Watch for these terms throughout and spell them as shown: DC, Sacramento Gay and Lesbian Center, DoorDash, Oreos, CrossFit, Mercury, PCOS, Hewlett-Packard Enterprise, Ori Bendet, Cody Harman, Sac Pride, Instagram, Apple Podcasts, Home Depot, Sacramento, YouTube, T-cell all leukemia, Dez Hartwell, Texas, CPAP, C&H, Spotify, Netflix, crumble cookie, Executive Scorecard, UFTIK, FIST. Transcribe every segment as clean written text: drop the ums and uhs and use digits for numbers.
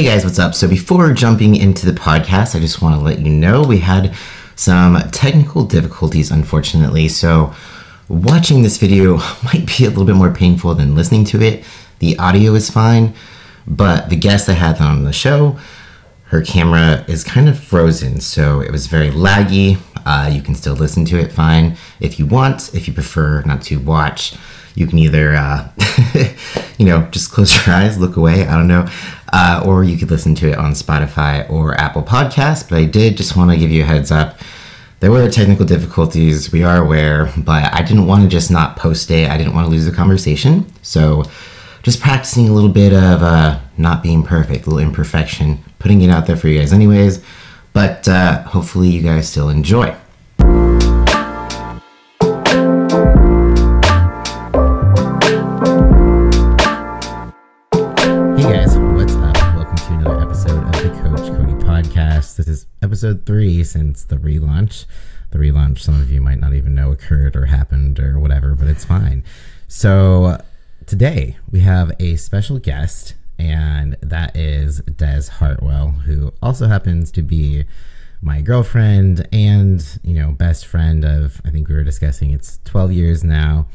Hey guys, what's up? So before jumping into the podcast, I just want to let you know we had some technical difficulties, unfortunately. So watching this video might be a little bit more painful than listening to it. The audio is fine, but the guest I had on the show, her camera is kind of frozen, so it was very laggy. You can still listen to it fine if you want. If you prefer not to watch, you can either, you know, just close your eyes, look away, I don't know. Or you could listen to it on Spotify or Apple Podcasts, but I did just want to give you a heads up. There were technical difficulties, we are aware, but I didn't want to just not post it. I didn't want to lose the conversation. So just practicing a little bit of not being perfect, a little imperfection, putting it out there for you guys anyways, but hopefully you guys still enjoy. Episode 3 since the relaunch. The relaunch, some of you might not even know occurred or happened or whatever, but it's fine. So today we have a special guest, and that is Dez Hartwell, who also happens to be my girlfriend and, you know, best friend of, I think we were discussing, it's 12 years now.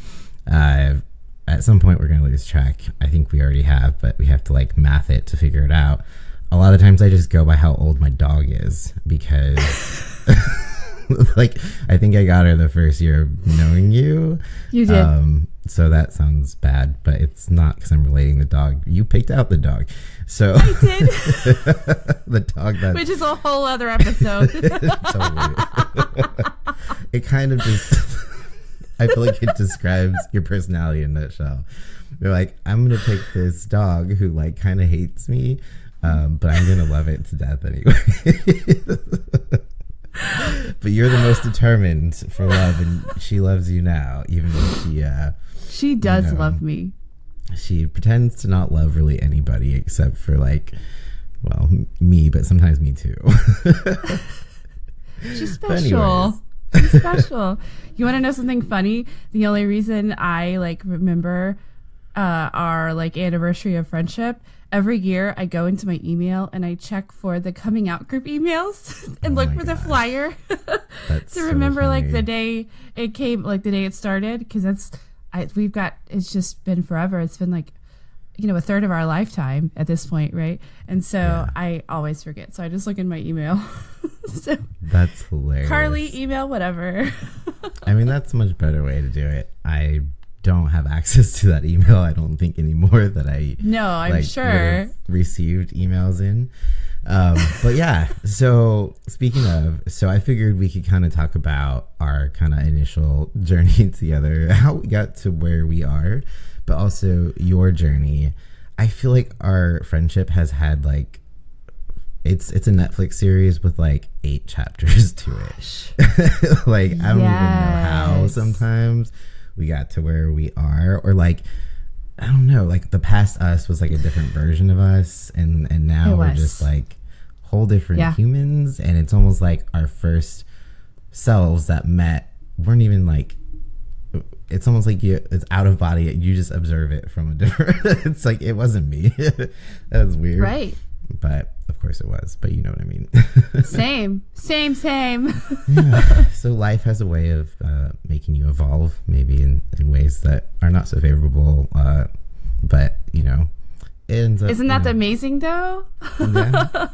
At some point we're going to lose track. I think we already have, but we have to like math it to figure it out. A lot of times I just go by how old my dog is because, like, I think I got her the first year of knowing you. You did. So that sounds bad, but it's not because I'm relating the dog. You picked out the dog. So I did. The dog that... Which is a whole other episode. Totally. It kind of just... I feel like it describes your personality in a nutshell. You're like, I'm going to pick this dog who, like, kind of hates me. But I'm going to love it to death anyway. But you're the most determined for love, and she loves you now, even though she does, you know, love me. She pretends to not love really anybody except for, like, well, me, but sometimes me too. She's special. She's special. You want to know something funny? The only reason I, like, remember our, like, anniversary of friendship, every year I go into my email and I check for the coming out group emails and look for the flyer to remember, so like the day it came, like the day it started, because that's, we've got, it's just been forever. It's been like, you know, a third of our lifetime at this point, right? And so yeah. I always forget. So I just look in my email. So that's hilarious. Carly, email, whatever. I mean, that's a much better way to do it. I don't have access to that email, I don't think, anymore, that I sure received emails in. But yeah, so speaking of, so I figured we could kind of talk about our kind of initial journey together, how we got to where we are, but also your journey. I feel like our friendship has had, like, it's a Netflix series with like 8 chapters to it. Like, I don't even know how sometimes we got to where we are, or like, I don't know, like the past us was like a different version of us, and now we're just like whole different humans, and it's almost like our first selves that met weren't even like, it's almost like it's out of body, you just observe it from a different it's like, it wasn't me. That was weird, right? But of course it was, but you know what I mean. same Yeah. So life has a way of making you evolve, maybe in ways that are not so favorable, but you know, it ends up, isn't that amazing though? Yeah.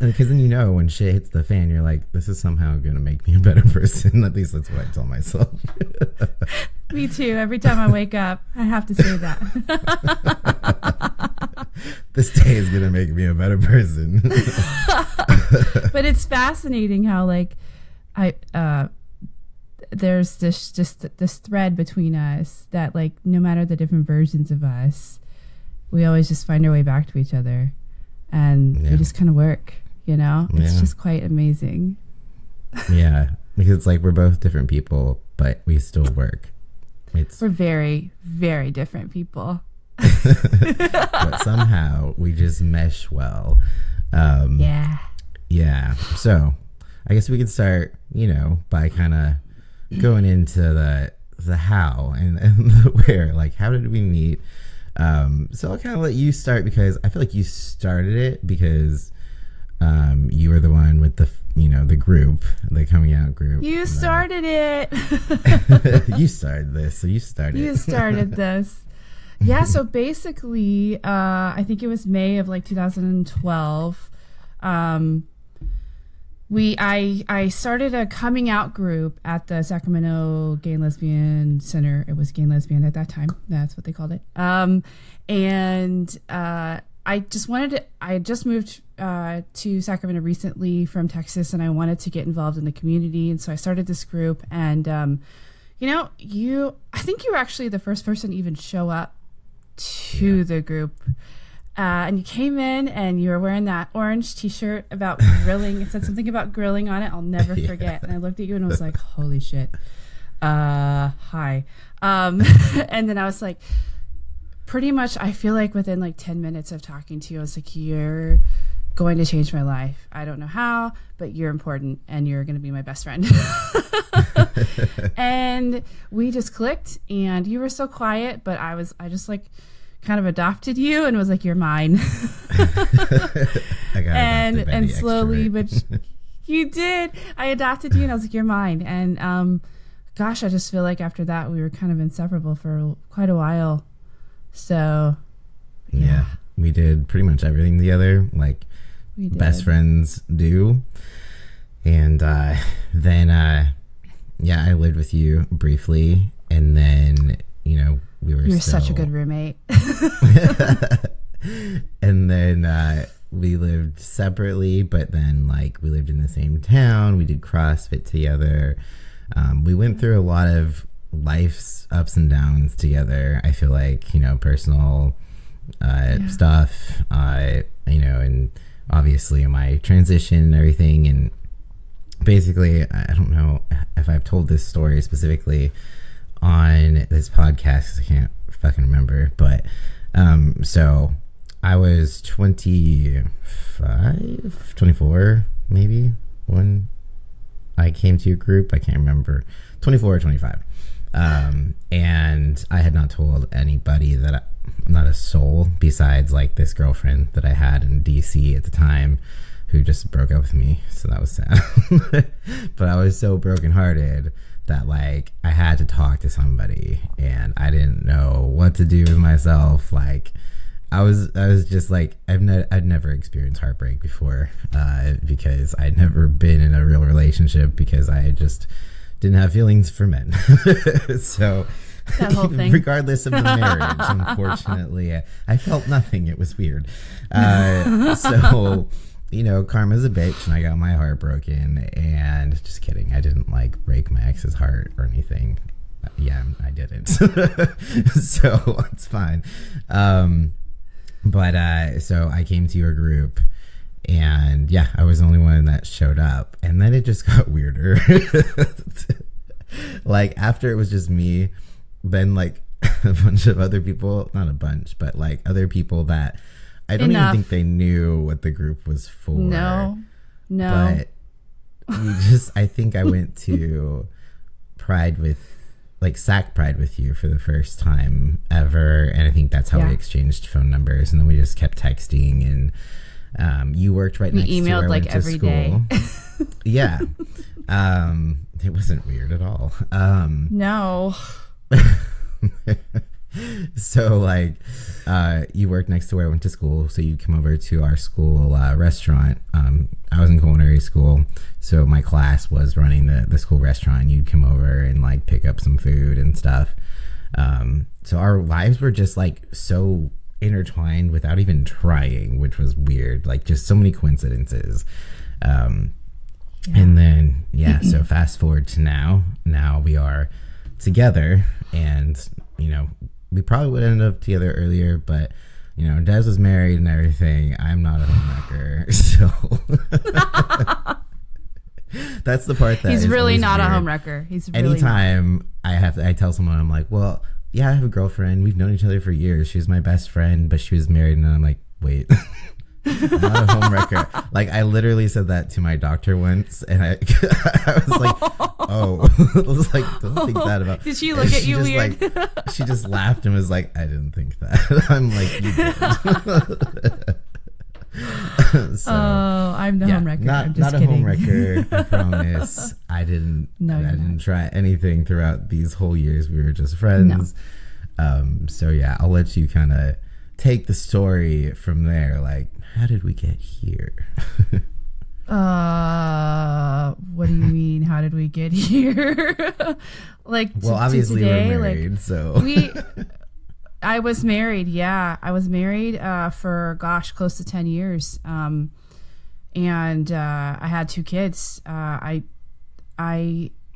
Because then, you know, when shit hits the fan, you're like, this is somehow going to make me a better person. At least that's what I tell myself. Me too. Every time I wake up, I have to say that. This day is going to make me a better person. But it's fascinating how, like, there's this thread between us that, like, no matter the different versions of us, we always just find our way back to each other. And we just kind of work, you know? It's just quite amazing. Yeah, because it's like we're both different people, but we still work. We're very, very different people. But somehow we just mesh well. Yeah. So I guess we could start, you know, by kind of going into the how and the where. Like, how did we meet? So I'll kind of let you start, because I feel like you started it, because you were the one with the, you know, the group, the coming out group. You started it. You started this. So you started. You started this. Yeah. So basically, I think it was May of like 2012. I started a coming out group at the Sacramento Gay and Lesbian Center. It was Gay and Lesbian at that time. That's what they called it. I just wanted to, I just moved to Sacramento recently from Texas, and I wanted to get involved in the community. And so I started this group, and, you know, I think you were actually the first person to even show up to the group. And you came in and you were wearing that orange t-shirt about grilling. It said something about grilling on it. I'll never forget. And I looked at you and I was like, holy shit. Hi. And then I was like, pretty much, I feel like within like 10 minutes of talking to you, I was like, you're going to change my life. I don't know how, but you're important and you're going to be my best friend. And we just clicked, and you were so quiet, but I just like, kind of adopted you and was like, you're mine. And slowly, but you did. I adopted you and I was like, you're mine. And gosh, I just feel like after that we were kind of inseparable for quite a while. So yeah, we did pretty much everything together, like best friends do. And then yeah, I lived with you briefly, and then, you know, you were such a good roommate. And then we lived separately, but then like we lived in the same town. We did CrossFit together. We went through a lot of life's ups and downs together. I feel like, you know, personal stuff, you know, and obviously my transition and everything. And basically, I don't know if I've told this story specifically on this podcast, I can't fucking remember, but so I was 25, 24 maybe when I came to your group. I can't remember, 24 or 25. And I had not told anybody, that not a soul, besides like this girlfriend that I had in DC at the time, who just broke up with me. So that was sad. But I was so brokenhearted that like I had to talk to somebody, and I didn't know what to do with myself. Like I was just like, I'd never experienced heartbreak before, because I'd never been in a real relationship, because I just didn't have feelings for men. So that whole thing. Regardless of the marriage, unfortunately, I felt nothing. It was weird. So, you know, karma's a bitch, and I got my heart broken. And just kidding, I didn't like break my ex's heart or anything. Yeah, I didn't. So it's fine. But so I came to your group, and yeah, I was the only one that showed up. And then it just got weirder. Like after it was just me, then like a bunch of other people, not a bunch, but like other people that I don't even think they knew what the group was for. No. But we just, I think I went to Pride with, like Sac Pride with you for the first time ever. And I think that's how we exchanged phone numbers. And then we just kept texting, and you worked right next to me. We emailed like every day. Yeah. It wasn't weird at all. No. So like you worked next to where I went to school, so you'd come over to our school restaurant. I was in culinary school, so my class was running the school restaurant. You'd come over and like pick up some food and stuff. So our lives were just like so intertwined without even trying, which was weird, like just so many coincidences. And then so fast forward to now we are together, and you know, we probably would end up together earlier, but you know, Dez was married and everything. I'm not a homewrecker, so that's the part that he's really not weird. A homewrecker. He's really anytime not. I tell someone, I'm like, well, yeah, I have a girlfriend. We've known each other for years. She's my best friend, but she was married, and I'm like, wait, I'm not a homewrecker. Like, I literally said that to my doctor once, and I was like, oh. I was like, don't think that about. Did she look at you weird? Like, she just laughed and was like, I didn't think that. I'm like, you did. So, oh, I'm the homewrecker. I'm just kidding. Not a homewrecker, I promise. I didn't try anything throughout these whole years. We were just friends. No. So yeah, I'll let you kind of take the story from there. Like, how did we get here? What do you mean, how did we get here? Like, well, obviously today, we're married, like, so I was married. Yeah, I was married for close to 10 years. And I had two kids. I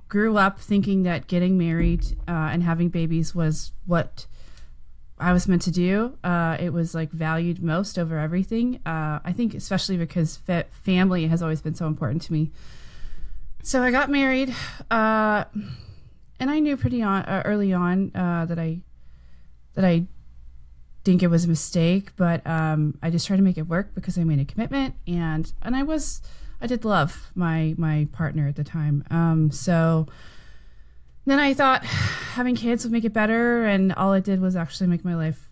grew up thinking that getting married and having babies was what I was meant to do. It was like valued most over everything. I think especially because family has always been so important to me. So I got married, and I knew pretty early on that I think it was a mistake, but I just tried to make it work because I made a commitment, and I did love my partner at the time. So then I thought having kids would make it better, and all it did was actually make my life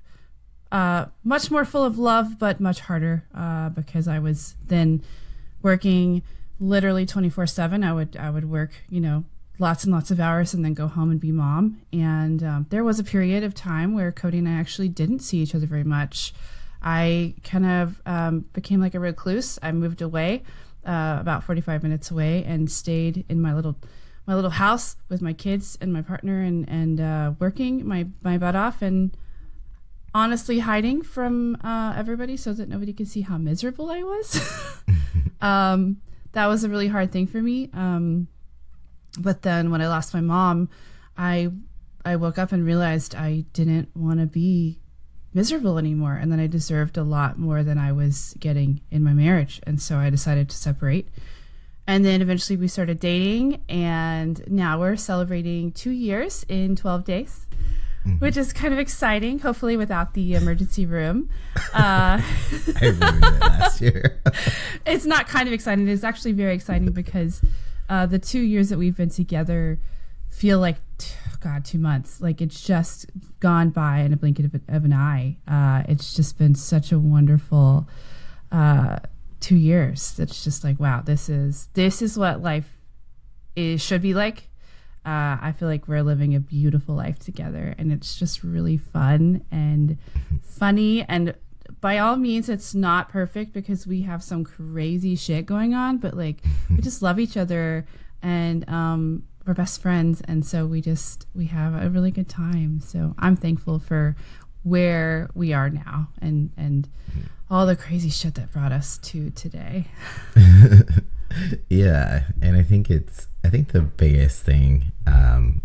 much more full of love, but much harder because I was then working literally 24/7. I would work, you know, lots and lots of hours, and then go home and be mom. And there was a period of time where Cody and I actually didn't see each other very much. I kind of became like a recluse. I moved away, about 45 minutes away, and stayed in my little house with my kids and my partner, and working my butt off, and honestly hiding from everybody so that nobody could see how miserable I was. That was a really hard thing for me. But then when I lost my mom, I woke up and realized I didn't want to be miserable anymore, and that I deserved a lot more than I was getting in my marriage. And so I decided to separate. And then eventually we started dating, and now we're celebrating 2 years in 12 days, mm-hmm. which is kind of exciting, hopefully without the emergency room. I remember that last year. It's not kind of exciting. It's actually very exciting because the 2 years that we've been together feel like, 2 months. Like, it's just gone by in a blink of an eye. It's just been such a wonderful 2 years. That's just like, wow, this is what life should be like. I feel like we're living a beautiful life together, and it's just really fun and funny. And by all means, it's not perfect because we have some crazy shit going on, but like, we just love each other, and we're best friends. And so we have a really good time. So I'm thankful for where we are now, and all the crazy shit that brought us to today. Yeah, and I think the biggest thing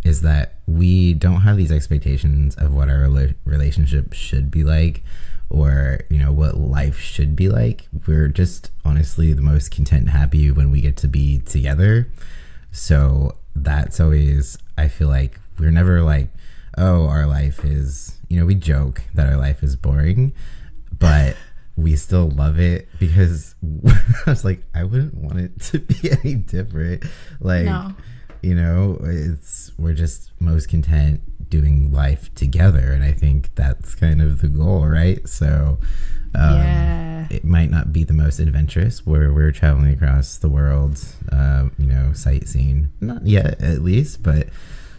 is that we don't have these expectations of what our relationship should be like, or, you know, what life should be like. We're just honestly the most content and happy when we get to be together. So that's always, I feel like, we're never like, oh, our life is, you know, we joke that our life is boring, but we still love it because I was like, I wouldn't want it to be any different. Like, no. You know, we're just most content doing life together. And I think that's kind of the goal, right? So it might not be the most adventurous, where we're traveling across the world, you know, sightseeing, not yet at least, but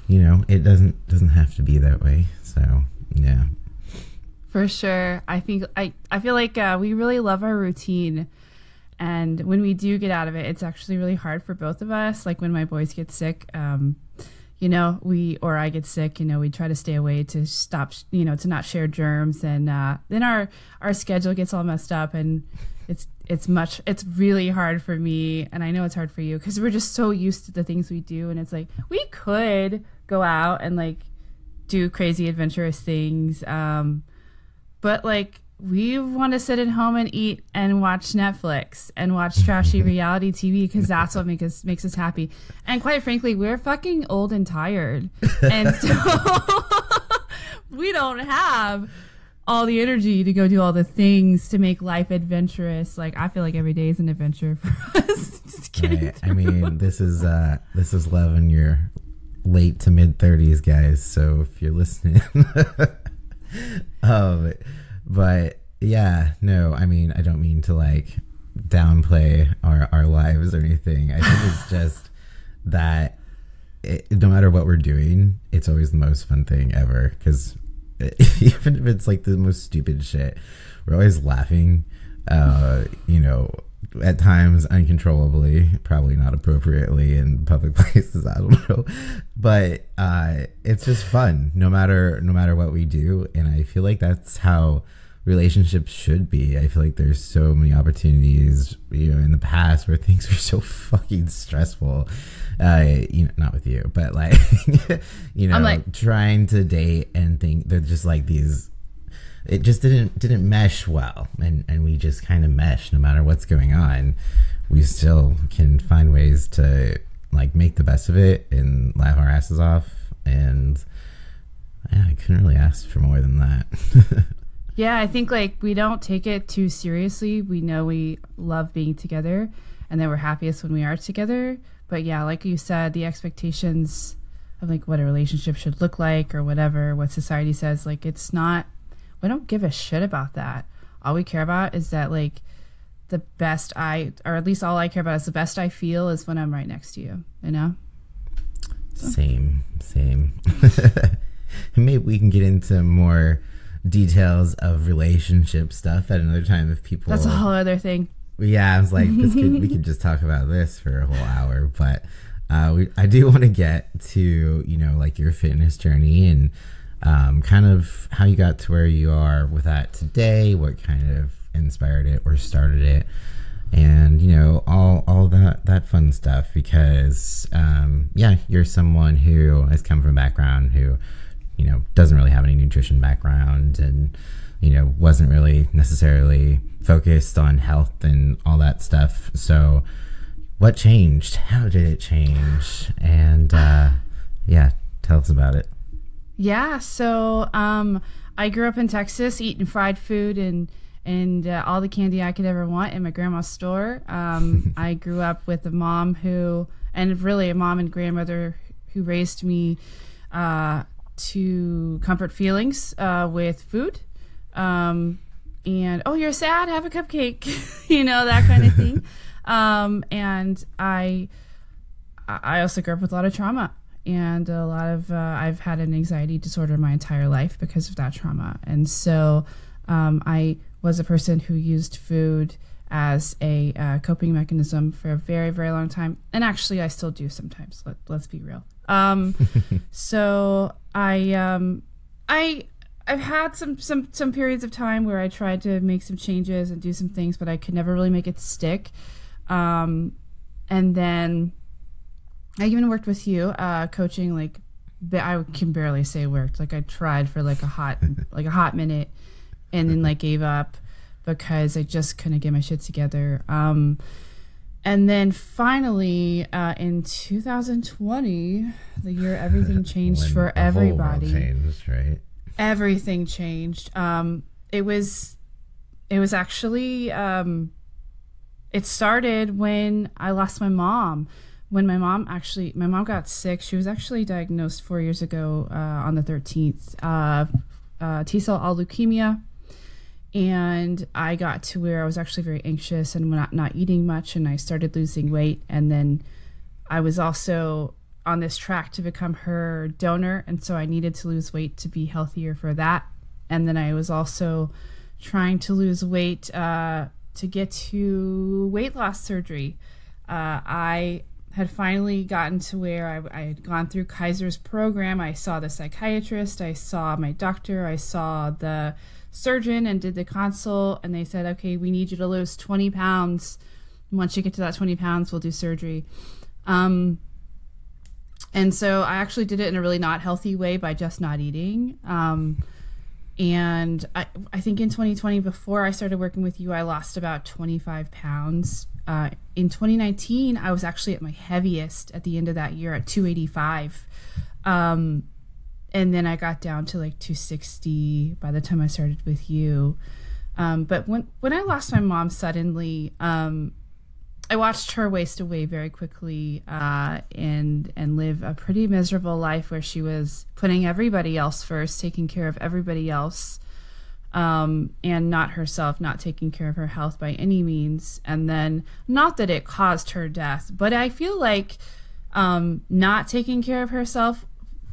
you know, it doesn't have to be that way. So yeah, for sure. I think I feel like we really love our routine, and when we do get out of it, it's actually really hard for both of us. Like when my boys get sick, you know, I get sick, you know, we try to stay away to stop, you know, to not share germs, and then our schedule gets all messed up, and it's really hard for me, and I know it's hard for you, because we're just so used to the things we do, and it's like, we could go out and like do crazy adventurous things, but like, we want to sit at home and eat and watch Netflix and watch trashy reality TV, because that's what makes us happy. And quite frankly, we're fucking old and tired, and so we don't have all the energy to go do all the things to make life adventurous. Like, I feel like every day is an adventure for us. Just kidding. Right. I mean, this is love in your late to mid 30s, guys. So if you're listening, but yeah, no, I mean, I don't mean to like downplay our lives or anything. I think it's just that no matter what we're doing, it's always the most fun thing ever. 'Cause even if it's like the most stupid shit, we're always laughing, you know, at times uncontrollably, probably not appropriately in public places, I don't know, but it's just fun no matter what we do. And I feel like that's how relationships should be. I feel like there's so many opportunities, you know, in the past where things were so fucking stressful, you know, not with you, but like, you know, I'm like trying to date and think they're just like these, it just didn't mesh well. And we just kind of mesh no matter what's going on. We still can find ways to like make the best of it and laugh our asses off. And yeah, I couldn't really ask for more than that. Yeah, I think like we don't take it too seriously. We know we love being together and that we're happiest when we are together. But yeah, like you said, the expectations of like what a relationship should look like or whatever, what society says, like it's not, we don't give a shit about that. All we care about is that like the best or at least all I care about is the best I feel is when I'm right next to you, you know? Same. Maybe we can get into more details of relationship stuff at another time if people, that's a whole other thing. Yeah, I was like, we could just talk about this for a whole hour, but I do want to get to, you know, like your fitness journey and kind of how you got to where you are with that today, what kind of inspired it or started it, and you know, all that fun stuff, because yeah, you're someone who has come from a background who, you know, doesn't really have any nutrition background and, you know, wasn't really necessarily focused on health and all that stuff. So what changed? How did it change? And yeah, tell us about it. Yeah. So I grew up in Texas eating fried food and all the candy I could ever want in my grandma's store. I grew up with a mom who, and really a mom and grandmother who raised me to comfort feelings with food, and oh, you're sad, have a cupcake, you know, that kind of thing. And I also grew up with a lot of trauma and a lot of I've had an anxiety disorder my entire life because of that trauma. And so I was a person who used food as a coping mechanism for a very, very long time. And actually I still do sometimes, let's be real. So I've had some periods of time where I tried to make some changes and do some things, but I could never really make it stick. And then I even worked with you, coaching, like, I can barely say worked. Like I tried for like a hot minute and then like gave up because I just couldn't get my shit together. And then finally, in 2020, the year everything changed for everybody. Changed, right? Everything changed. It was actually, it started when I lost my mom. When my mom got sick. She was actually diagnosed 4 years ago on the 13th, T-cell all leukemia. And I got to where I was actually very anxious and not eating much, and I started losing weight. And then I was also on this track to become her donor, and so I needed to lose weight to be healthier for that. And then I was also trying to lose weight to get to weight loss surgery. I had finally gotten to where I had gone through Kaiser's program. I saw the psychiatrist, I saw my doctor, I saw the surgeon and did the consult, and they said, okay, we need you to lose 20 pounds. Once you get to that 20 pounds, we'll do surgery. And so I actually did it in a really not healthy way by just not eating. And I think in 2020, before I started working with you, I lost about 25 pounds. In 2019, I was actually at my heaviest at the end of that year at 285. And then I got down to like 260 by the time I started with you. But when I lost my mom suddenly, I watched her waste away very quickly and live a pretty miserable life where she was putting everybody else first, taking care of everybody else, and not herself, not taking care of her health by any means. And then, not that it caused her death, but I feel like not taking care of herself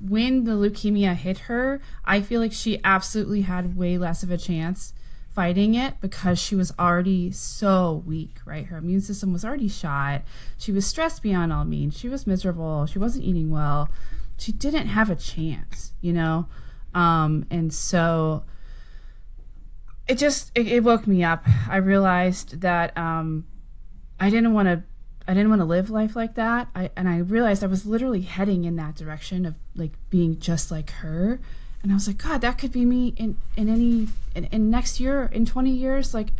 when the leukemia hit her, I feel like she absolutely had way less of a chance fighting it because she was already so weak, right? Her immune system was already shot. She was stressed beyond all means. She was miserable. She wasn't eating well. She didn't have a chance, you know? And so it just, it woke me up. I realized that I didn't want to live life like that. And I realized I was literally heading in that direction of like being just like her. And I was like, God, that could be me in next year, in 20 years, like,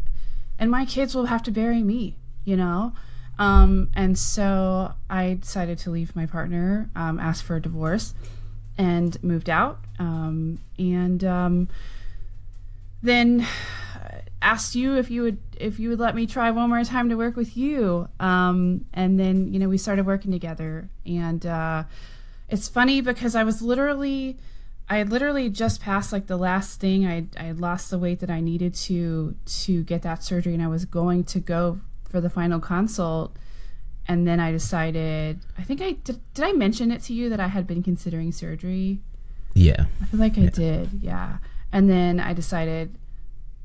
and my kids will have to bury me, you know? And so I decided to leave my partner, ask for a divorce, and moved out. Then asked you if you would let me try one more time to work with you. And then, you know, we started working together, and it's funny because I had literally just passed like the last thing. I had lost the weight that I needed to get that surgery, and I was going to go for the final consult. And then I decided, I think did I mention it to you that I had been considering surgery? Yeah. I feel like I did. Yeah. And then I decided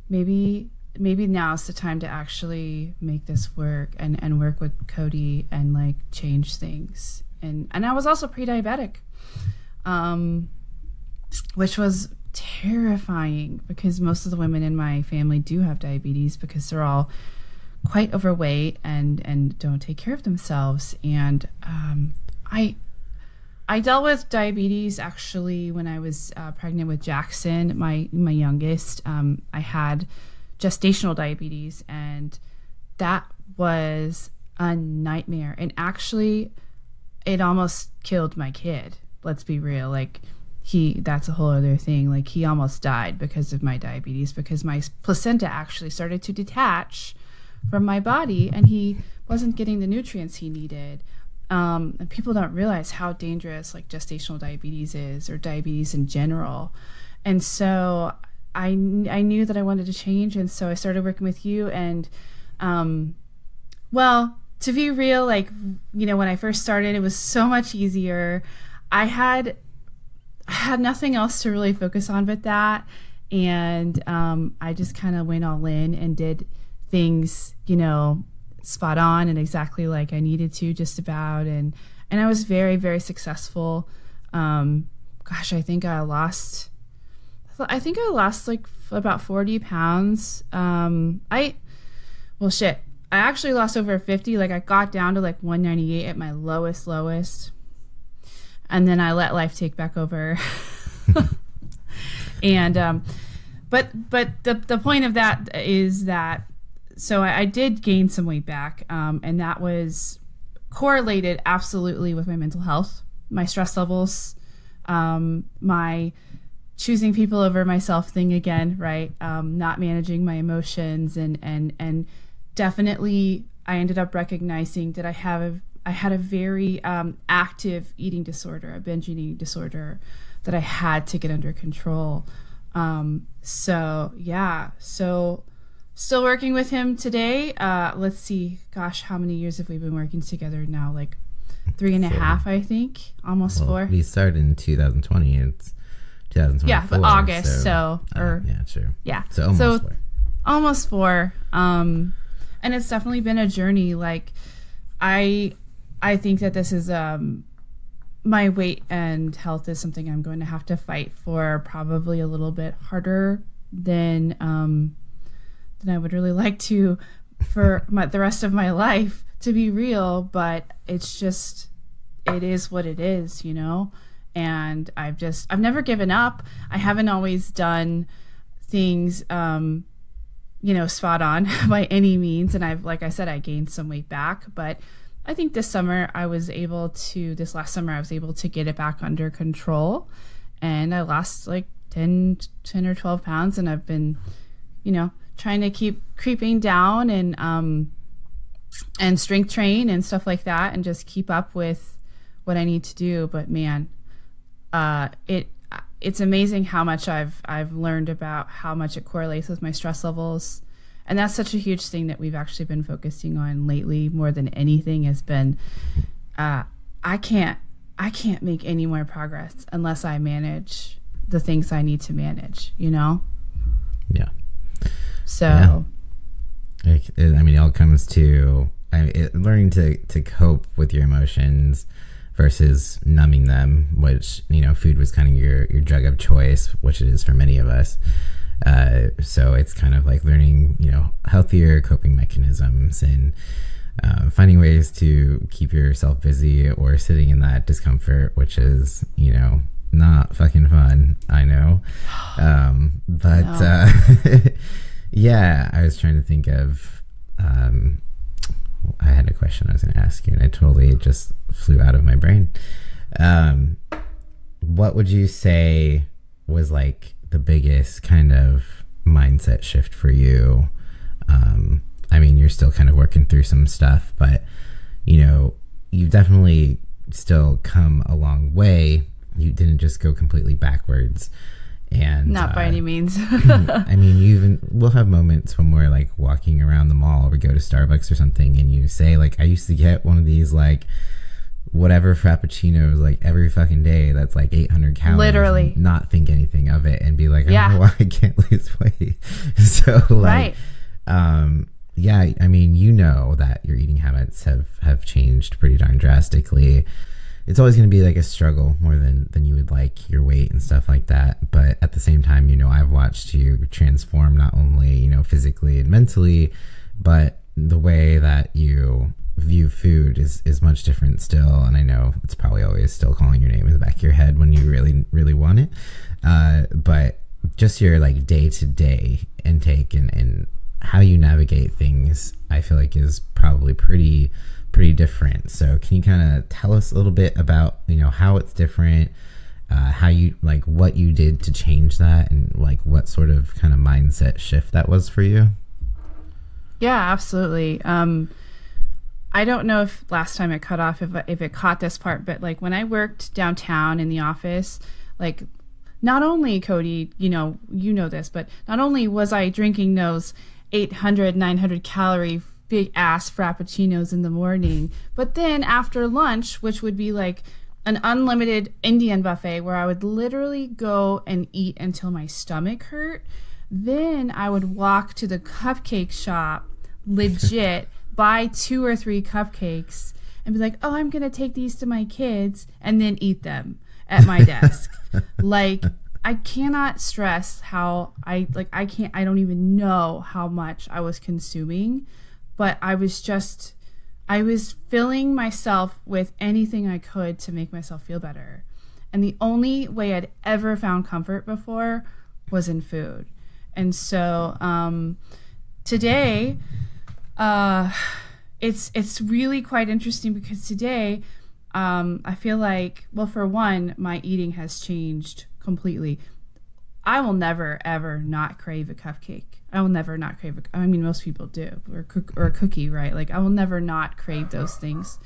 maybe now's the time to actually make this work and work with Cody and like change things. And I was also pre-diabetic. Which was terrifying because most of the women in my family do have diabetes because they're all quite overweight and don't take care of themselves. And I dealt with diabetes actually when I was pregnant with Jackson, my youngest. I had gestational diabetes, and that was a nightmare. And actually, it almost killed my kid. Let's be real, like. That's a whole other thing. Like, he almost died because of my diabetes, because my placenta actually started to detach from my body, and he wasn't getting the nutrients he needed. And people don't realize how dangerous like gestational diabetes is, or diabetes in general. And so I knew that I wanted to change. And so I started working with you, and well, to be real, like, you know, when I first started, it was so much easier. I had nothing else to really focus on but that, and I just kind of went all in and did things, you know, spot on and exactly like I needed to, just about, and I was very, very successful. Gosh, I think I lost like about 40 pounds. I actually lost over 50. Like, I got down to like 198 at my lowest. And then I let life take back over. And but the point of that is that, so I did gain some weight back, and that was correlated absolutely with my mental health, my stress levels, my choosing people over myself thing again, right? Not managing my emotions, and definitely I ended up recognizing that I had a very active eating disorder, a binge eating disorder that I had to get under control. So yeah, so still working with him today. Let's see, gosh, how many years have we been working together now? Like 3.5, I think, almost 4. We started in 2020, and it's 2024. Yeah, the August, yeah, sure. Yeah, so almost 4. Almost 4, and it's definitely been a journey. Like, I think that this is, my weight and health is something I'm going to have to fight for probably a little bit harder than I would really like to for the rest of my life, to be real. But it's just, it is what it is, you know? And I've never given up. I haven't always done things, you know, spot on by any means. And like I said, I gained some weight back, but I think this last summer, I was able to get it back under control. and I lost like 10 or 12 pounds, and I've been, you know, trying to keep creeping down and strength train and stuff like that, and just keep up with what I need to do. But man, it's amazing how much I've learned about how much it correlates with my stress levels. And that's such a huge thing that we've actually been focusing on lately more than anything, has been, I can't make any more progress unless I manage the things I need to manage, you know? Yeah. So, yeah. I mean, it all comes to learning to cope with your emotions versus numbing them, which, you know, food was kind of your drug of choice, which it is for many of us. So it's kind of like learning, you know, healthier coping mechanisms and finding ways to keep yourself busy or sitting in that discomfort, which is, you know, not fucking fun. I know. Yeah, I was trying to think of, I had a question I was going to ask you and I totally just flew out of my brain. What would you say was like the biggest kind of mindset shift for you? I mean, you're still kind of working through some stuff, but you know, you've definitely still come a long way. You didn't just go completely backwards, and not by any means. I mean, we'll have moments when we're like walking around the mall or we go to Starbucks or something, and you say like, I used to get one of these like whatever frappuccinos like every fucking day that's like 800 calories, literally, not think anything of it and be like, I don't know why I can't lose weight. So like, yeah, I mean, you know that your eating habits have changed pretty darn drastically. It's always going to be like a struggle more than you would like, your weight and stuff like that. But at the same time, you know, I've watched you transform not only, you know, physically and mentally, but the way that you view food is much different still. And I know it's probably always still calling your name in the back of your head when you really, really want it. But just your like day-to-day intake and how you navigate things, I feel like is probably pretty different. So can you kind of tell us a little bit about, you know, how it's different, how you, like what you did to change that, and like what sort of kind of mindset shift that was for you? Yeah, absolutely. I don't know if last time it cut off, if it caught this part, but like when I worked downtown in the office, like not only, Cody, you know this, but not only was I drinking those 800, 900 calorie big ass frappuccinos in the morning, but then after lunch, which would be like an unlimited Indian buffet where I would literally go and eat until my stomach hurt. Then I would walk to the cupcake shop, legit, buy 2 or 3 cupcakes and be like, oh, I'm going to take these to my kids, and then eat them at my desk. Like, I cannot stress how I don't even know how much I was consuming, but I was filling myself with anything I could to make myself feel better. And the only way I'd ever found comfort before was in food. And so today, it's really quite interesting, because today I feel like, well, for one, my eating has changed completely. I will never, ever not crave a cupcake. I will never not crave a, I mean, most people do, or a cookie, right? Like, I will never not crave those things.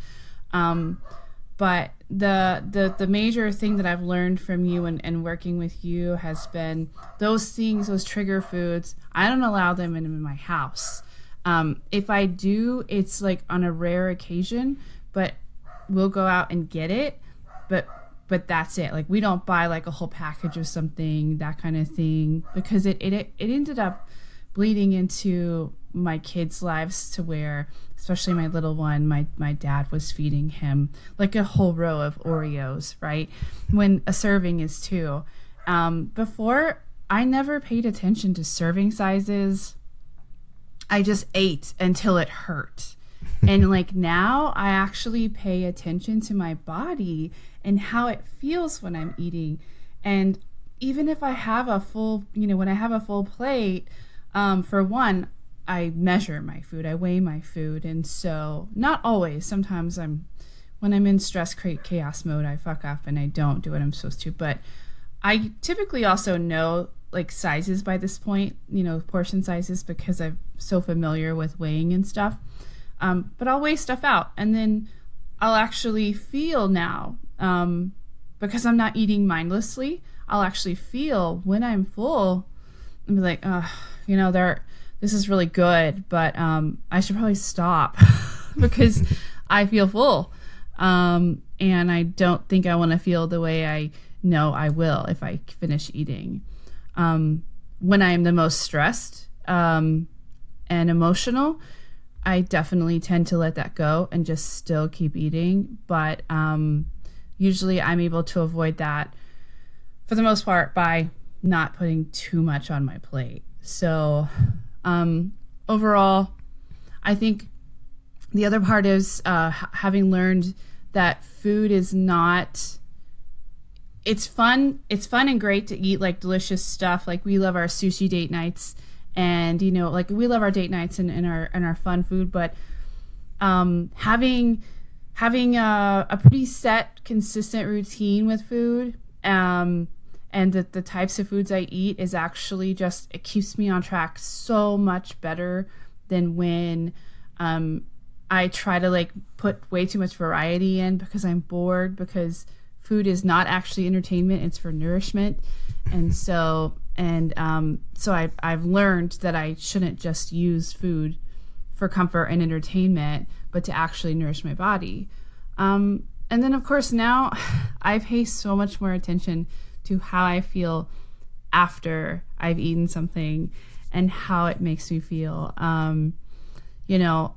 But the major thing that I've learned from you and working with you has been those things, those trigger foods, I don't allow them in my house. If I do, it's like on a rare occasion, but we'll go out and get it, but that's it. Like, we don't buy like a whole package of something, that kind of thing, because it ended up bleeding into my kids' lives, to where, especially my little one, my dad was feeding him like a whole row of Oreos, right? When a serving is 2. Before, I never paid attention to serving sizes. I just ate until it hurt. And like, now I actually pay attention to my body and how it feels when I'm eating. And even if I have a full, you know, when I have a full plate, for one, I measure my food, I weigh my food. And so, not always, sometimes when I'm in stress, chaos mode, I fuck up and I don't do what I'm supposed to, but I typically also know like sizes by this point, you know, portion sizes, because I'm so familiar with weighing and stuff. But I'll weigh stuff out, and then I'll actually feel now, because I'm not eating mindlessly, I'll actually feel when I'm full and be like, oh, you know, this is really good, but I should probably stop because I feel full. And I don't think I want to feel the way I know I will if I finish eating. When I am the most stressed and emotional, I definitely tend to let that go and just still keep eating. But usually I'm able to avoid that for the most part by not putting too much on my plate. So overall, I think the other part is having learned that food is not, it's fun and great to eat like delicious stuff. Like we love our sushi date nights, and you know, like we love our date nights and our fun food, but having a pretty set, consistent routine with food, and the types of foods I eat is actually just, it keeps me on track so much better than when I try to like put way too much variety in because I'm bored, because food is not actually entertainment, it's for nourishment. And so, I've learned that I shouldn't just use food for comfort and entertainment, but to actually nourish my body. And then of course now I pay so much more attention to how I feel after I've eaten something and how it makes me feel. You know,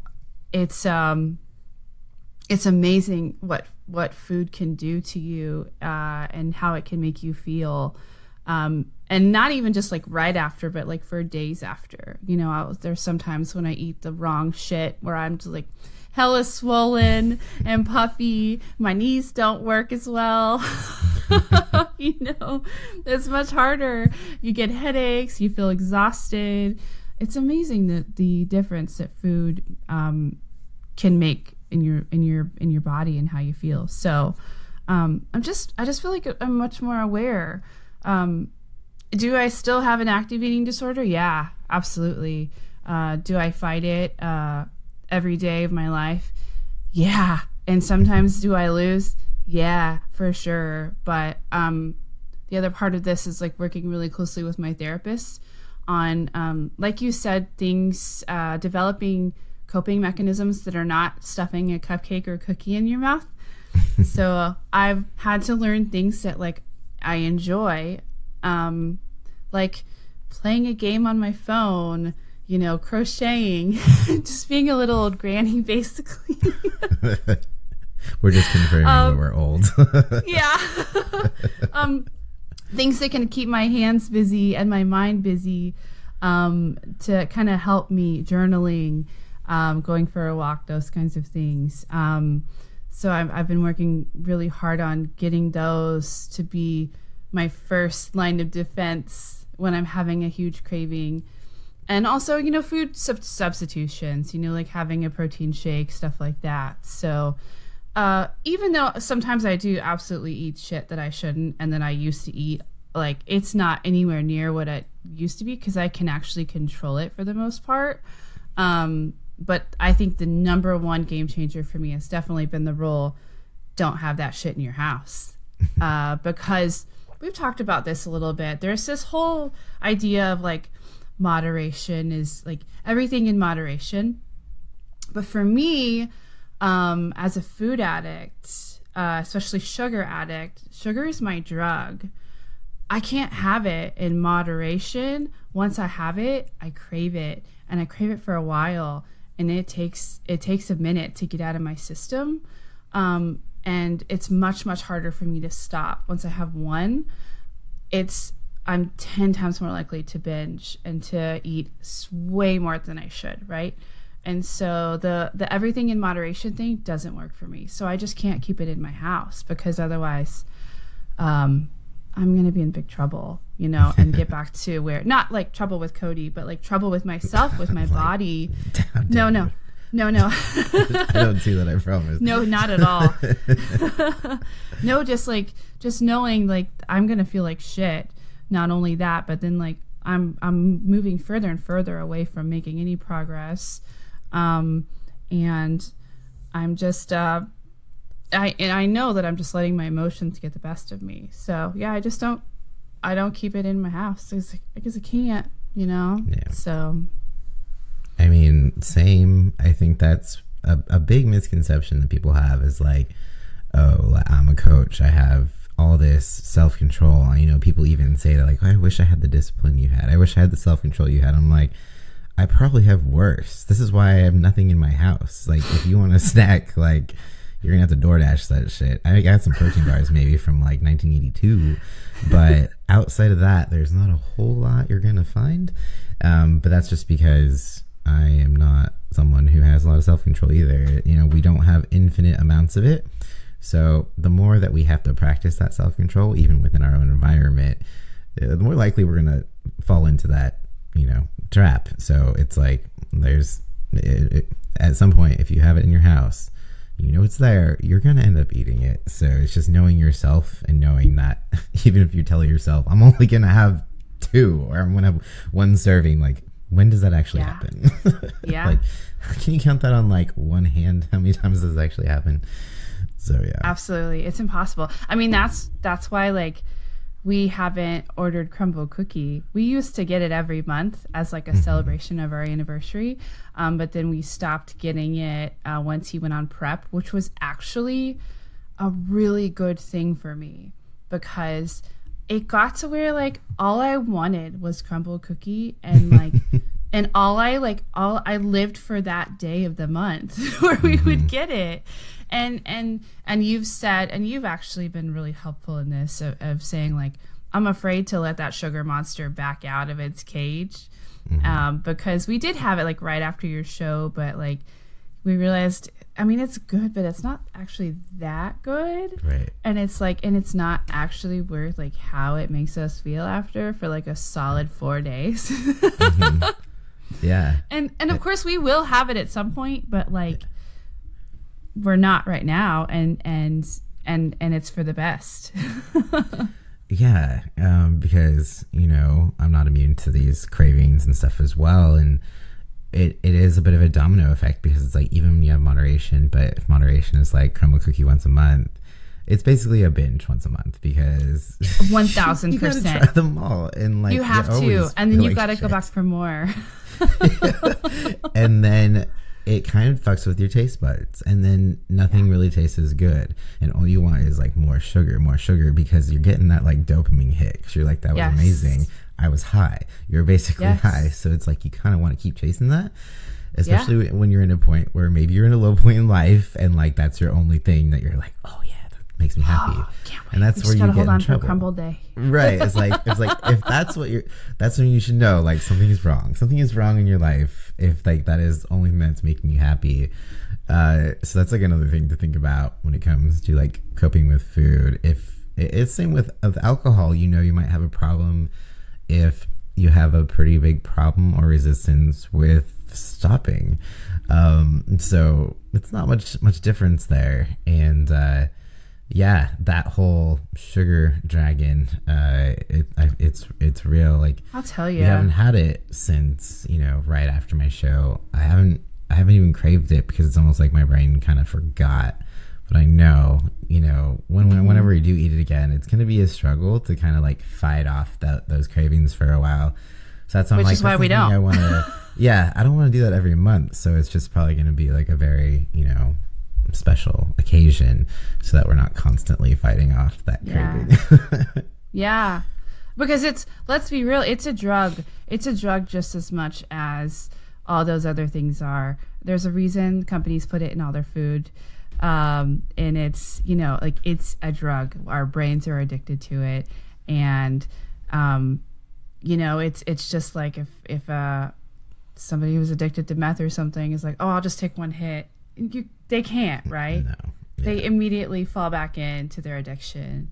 it's amazing what food can do to you and how it can make you feel. And not even just like right after, but like for days after. You know, there's sometimes when I eat the wrong shit where I'm just like hella swollen and puffy. My knees don't work as well. You know, it's much harder. You get headaches, you feel exhausted. It's amazing that the difference that food can make in your body and how you feel. So I just feel like I'm much more aware. Do I still have an active eating disorder? Yeah, absolutely. Do I fight it every day of my life? Yeah. And sometimes do I lose? Yeah, for sure. But the other part of this is like working really closely with my therapist on, like you said, things, developing coping mechanisms that are not stuffing a cupcake or cookie in your mouth. So I've had to learn things that like I enjoy, like playing a game on my phone, you know, crocheting, just being a little old granny, basically. We're just confirming that we're old. Yeah. Things that can keep my hands busy and my mind busy, to kind of help me, journaling, going for a walk, those kinds of things. So I've been working really hard on getting those to be my first line of defense when I'm having a huge craving. And also, you know, food substitutions, you know, like having a protein shake, stuff like that. So even though sometimes I do absolutely eat shit that I shouldn't and that I used to eat, like it's not anywhere near what it used to be because I can actually control it for the most part. But I think the number one game changer for me has definitely been the rule, don't have that shit in your house. Because we've talked about this a little bit. There's this whole idea of like moderation is like everything in moderation. But for me, as a food addict, especially sugar addict, sugar is my drug. I can't have it in moderation. Once I have it, I crave it. And I crave it for a while, and it takes a minute to get out of my system, and it's much harder for me to stop. Once I have one, I'm 10 times more likely to binge and to eat way more than I should, right? And so the everything in moderation thing doesn't work for me. So I just can't keep it in my house because otherwise, I'm going to be in big trouble, you know, and get back to where, not like trouble with Cody, but like trouble with myself, with my body. Damn, no, No. I don't see that, I promise. No, not at all. No, just knowing like I'm gonna feel like shit. Not only that, but then like I'm moving further and further away from making any progress, and I'm just I know that I'm just letting my emotions get the best of me. So yeah, I don't keep it in my house because I can't, you know. Yeah. So. I mean, same. I think that's a big misconception that people have is like, oh, I'm a coach. I have all this self-control. You know, people even say that like, oh, I wish I had the discipline you had. I wish I had the self-control you had. I'm like, I probably have worse. This is why I have nothing in my house. Like, if you want a snack, like, you're going to have to DoorDash that shit. I got some protein bars maybe from like 1982. But outside of that, there's not a whole lot you're going to find. But that's just because I am not someone who has a lot of self-control either. You know, we don't have infinite amounts of it. So the more that we have to practice that self-control, even within our own environment, the more likely we're going to fall into that, you know, trap. So it's like at some point, if you have it in your house, you know it's there, you're going to end up eating it. So it's just knowing yourself and knowing that even if you tell yourself, I'm only going to have two or I'm going to have one serving, like, when does that actually happen? Yeah. Like, can you count that on like one hand? How many times does it actually happen? So yeah. Absolutely. It's impossible. I mean, that's why like we haven't ordered crumble cookie. We used to get it every month as like a celebration of our anniversary. But then we stopped getting it once he went on prep, which was actually a really good thing for me because it got to where like all I wanted was crumble cookie and like and all I lived for that day of the month where we would get it. And you've said, and you've actually been really helpful in this of saying like, I'm afraid to let that sugar monster back out of its cage. Because we did have it like right after your show, but like we realized, I mean, it's good, but it's not actually that good. Right. And it's like, and it's not actually worth like how it makes us feel after for like a solid 4 days. Yeah. And of course we will have it at some point, but like we're not right now and it's for the best. Yeah. Because, you know, I'm not immune to these cravings and stuff as well. And it is a bit of a domino effect because it's like even when you have moderation, but if moderation is like crumble cookie once a month, it's basically a binge once a month because 1,000% you gotta try them all and like you have to, and then you've got to go back for more. And then it kind of fucks with your taste buds, and then nothing really tastes as good, and all you want is like more sugar because you're getting that like dopamine hit because you're like, that was amazing, I was high, you're basically high. So it's like you kind of want to keep chasing that, especially when you're in a point where maybe you're in a low point in life and like that's your only thing that you're like, oh yeah, that makes me happy. And that's where you get in trouble. Crumble day. Right. It's like if that's what you're, that's when you should know like something is wrong in your life if like that is the only thing that's making you happy. So that's like another thing to think about when it comes to like coping with food. If it's same with alcohol, you know, you might have a problem if you have a pretty big problem or resistance with stopping. So it's not much difference there. And yeah, that whole sugar dragon, it's real. Like, I'll tell you, I haven't had it since, you know, right after my show. I haven't even craved it because it's almost like my brain kind of forgot. But I know, you know, whenever you do eat it again, it's going to be a struggle to kind of like fight off those cravings for a while. So that's why I want to. Yeah, I don't want to do that every month. So it's just probably going to be like a very, you know, special occasion so that we're not constantly fighting off that craving. Yeah, because it's, let's be real, it's a drug. It's a drug just as much as all those other things are. There's a reason companies put it in all their food. And it's, you know, like it's a drug. Our brains are addicted to it. And, you know, it's just like if somebody who's addicted to meth or something is like, oh, I'll just take one hit. They can't, right? No. Yeah. They immediately fall back into their addiction.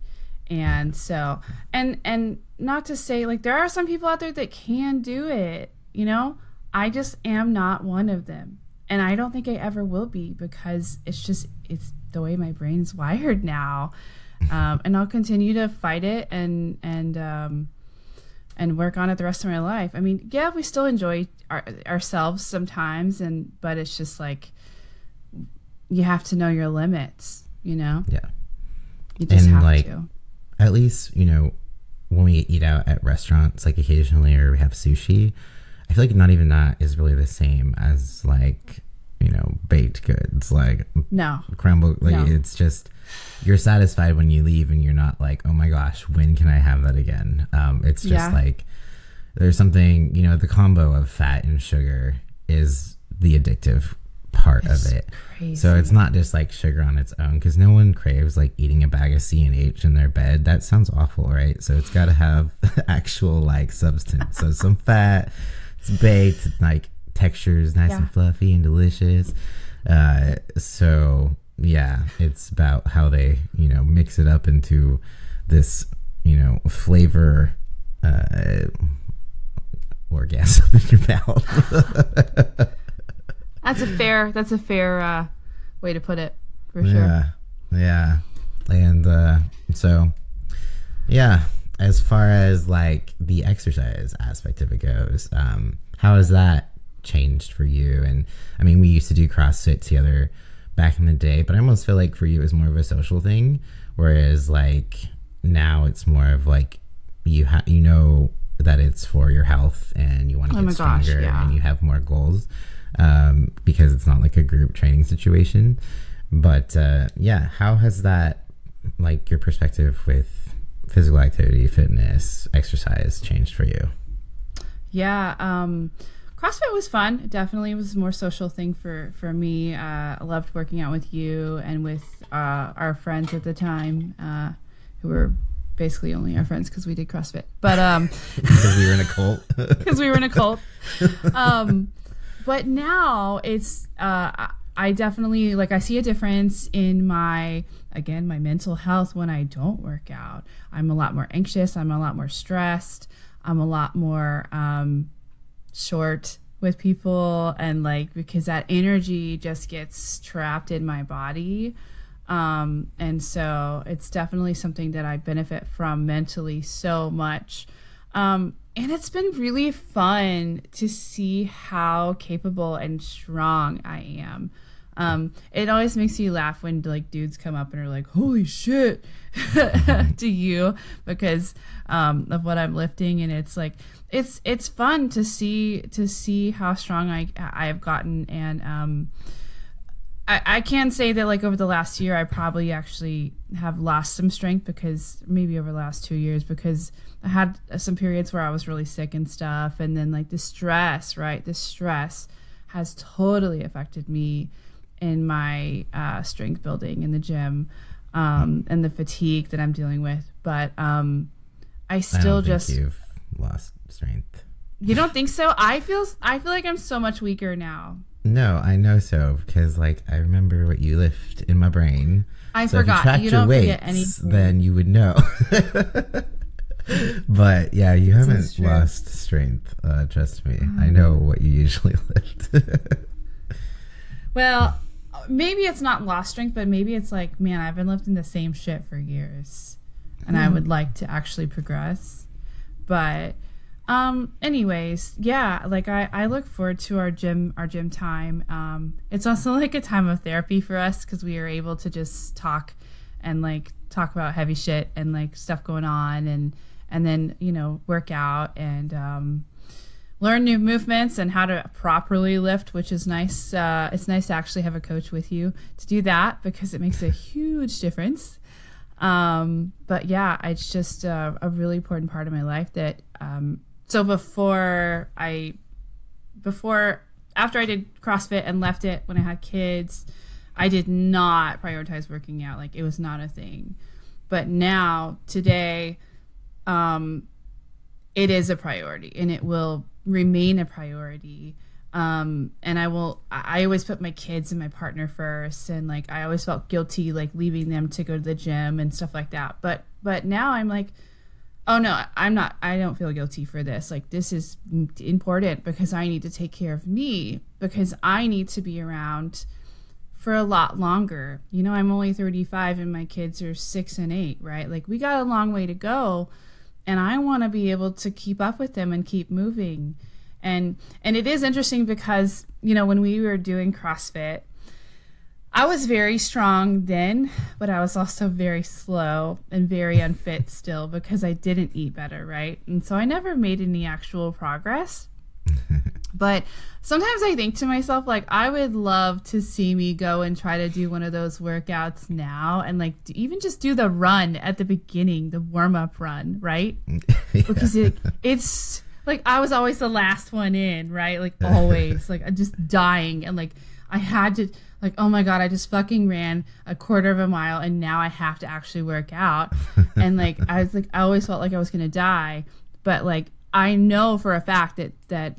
And so, and not to say like, there are some people out there that can do it, you know, I just am not one of them. And I don't think I ever will be, because it's the way my brain's wired now. And I'll continue to fight it and work on it the rest of my life. I mean, yeah, we still enjoy ourselves sometimes, but it's just like, you have to know your limits, you know? Yeah. You just have to. At least, you know, when we eat out at restaurants, like occasionally, or we have sushi, I feel like not even that is really the same as like, you know, baked goods, like crumble. It's just, you're satisfied when you leave, and you're not like, oh my gosh, when can I have that again? It's just like, there's something, you know, the combo of fat and sugar is the addictive part of it. Crazy. So it's not just like sugar on its own, because no one craves like eating a bag of C&H in their bed. That sounds awful, right? So it's got to have actual like substance. So some fat, it's baked, it's like texture is nice and fluffy and delicious. So yeah, it's about how they, you know, mix it up into this, you know, flavor orgasm in your mouth. That's a fair way to put it, for sure. Yeah. And so yeah, as far as like the exercise aspect of it goes, how has that changed for you? And I mean, we used to do CrossFit together back in the day, but I almost feel like for you it was more of a social thing, whereas like now it's more of like you know that it's for your health and you want to get stronger and you have more goals, because it's not like a group training situation. But how has that, like, your perspective with physical activity, fitness, exercise changed for you? CrossFit was fun. It definitely was a more social thing for me. I loved working out with you and with our friends at the time, who were basically only our friends because we did CrossFit. But because we were in a cult. Because we were in a cult. But now it's I definitely, like, I see a difference in my mental health when I don't work out. I'm a lot more anxious. I'm a lot more stressed. I'm a lot more short with people, and like, because that energy just gets trapped in my body. And so it's definitely something that I benefit from mentally so much. And it's been really fun to see how capable and strong I am. It always makes you laugh when like dudes come up and are like, holy shit to you, because of what I'm lifting. And it's like, it's fun to see how strong I have gotten. And I can say that, like, over the last year, I probably actually have lost some strength, because maybe over the last 2 years, because I had some periods where I was really sick and stuff. And then, like, the stress has totally affected me in my strength building in the gym, and the fatigue that I'm dealing with. But I don't think you've lost strength. You don't think so? I feel like I'm so much weaker now. No, I know, so because like I remember what you lift in my brain. I forgot. If you tracked your weights, then you would know. But yeah, you haven't lost strength. Trust me, I know what you usually lift. Well, maybe it's not lost strength, but maybe it's like, man, I've been lifting the same shit for years, and I would like to actually progress. But anyways, yeah, like I look forward to our gym time. It's also like a time of therapy for us, because we are able to just talk and like talk about heavy shit and like stuff going on, and then, you know, work out and learn new movements and how to properly lift, which is nice. It's nice to actually have a coach with you to do that, because it makes a huge difference. But yeah, it's just a really important part of my life that so after I did CrossFit and left it when I had kids, I did not prioritize working out. Like, it was not a thing. But now, today, it is a priority, and it will remain a priority. And I always put my kids and my partner first, and like, I always felt guilty, like, leaving them to go to the gym and stuff like that. But now I'm like, oh no, I'm not, I don't feel guilty for this. Like, this is important because I need to take care of me, because I need to be around for a lot longer. You know, I'm only 35 and my kids are 6 and 8, right? Like, we got a long way to go, and I want to be able to keep up with them and keep moving. And it is interesting because, you know, when we were doing CrossFit, I was very strong then, but I was also very slow and very unfit still because I didn't eat better, right? And so I never made any actual progress. But sometimes I think to myself, like, I would love to see me go and try to do one of those workouts now, and like even just do the run at the beginning, the warm-up run, right? Yeah. Because it's like, I was always the last one in, right? Like, always. Like, I'm just dying, and like I had to, like, oh my God, I just fucking ran a quarter of a mile and now I have to actually work out. And like, I was like, I always felt like I was going to die. But like, I know for a fact that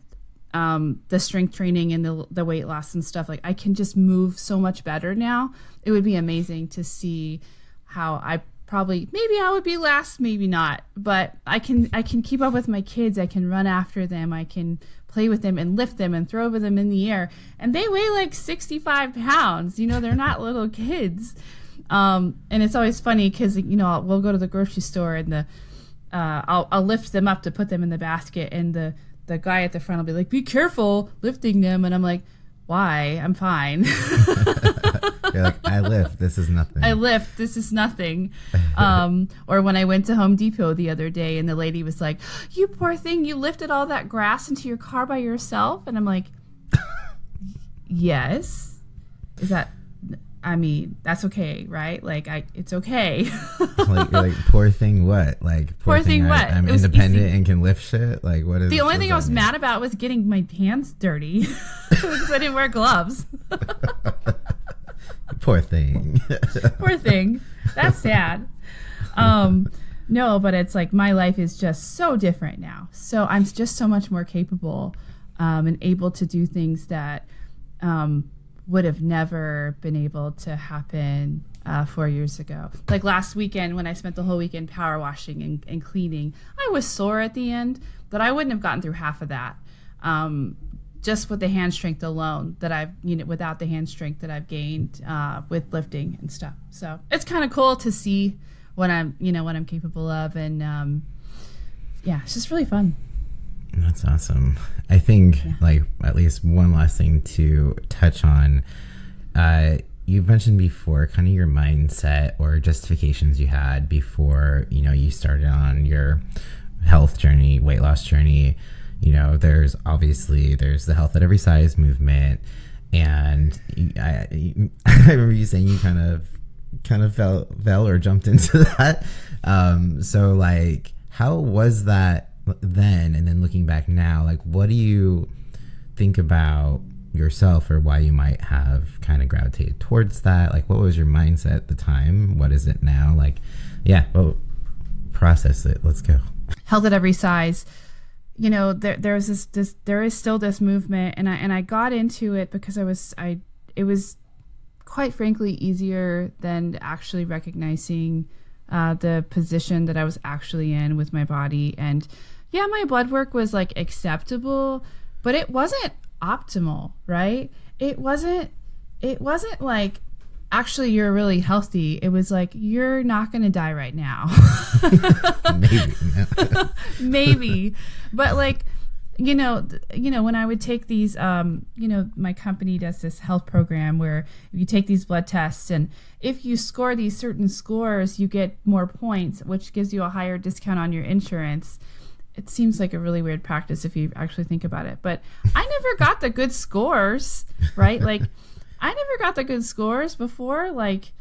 the strength training and the weight loss and stuff, like, I can just move so much better now. It would be amazing to see how I probably, maybe I would be last, maybe not, but I can keep up with my kids. I can run after them. I can play with them and lift them and throw them in the air. And they weigh like 65 pounds. You know, they're not little kids. And it's always funny because, you know, we'll go to the grocery store and I'll lift them up to put them in the basket. And the guy at the front will be like, be careful lifting them. And I'm like, why? I'm fine. You're like, I lift. This is nothing. I lift. This is nothing. Or when I went to Home Depot the other day, and the lady was like, you poor thing, you lifted all that grass into your car by yourself? And I'm like, yes. Is that, I mean, that's okay, right? Like, it's okay. like, poor thing what? Like, poor thing what? I'm independent and can lift shit? Like, what is the only thing I was mad about was getting my hands dirty because I didn't wear gloves. Poor thing. Poor thing. That's sad. No, but it's like my life is just so different now. So I'm just so much more capable and able to do things that would have never been able to happen 4 years ago. Like last weekend when I spent the whole weekend power washing and cleaning, I was sore at the end, but I wouldn't have gotten through half of that. Just with the hand strength alone that I've, you know, without the hand strength that I've gained with lifting and stuff. So it's kind of cool to see what I'm, you know, what I'm capable of. And yeah, it's just really fun. That's awesome. I think like at least one last thing to touch on. You mentioned before kind of your mindset or justifications you had before, you know, you started on your health journey, weight loss journey. You know, there's the health at every size movement, and I remember you saying you kind of fell or jumped into that. So like, how was that then? And then looking back now, like, what do you think about yourself or why you might have kind of gravitated towards that? Like, what was your mindset at the time? What is it now? Like, yeah, well, process it. Let's go. Health at every size. You know, there is still this movement, and I got into it because it was quite frankly easier than actually recognizing the position that I was actually in with my body. And yeah, my blood work was like acceptable, but it wasn't optimal, right? It wasn't like, actually, you're really healthy. It was like, you're not going to die right now. Maybe. Maybe. But like, you know, when I would take these, you know, my company does this health program where you take these blood tests, and if you score these certain scores, you get more points, which gives you a higher discount on your insurance. It seems like a really weird practice if you actually think about it. But I never got the good scores, right? Like, I never got the good scores before, like,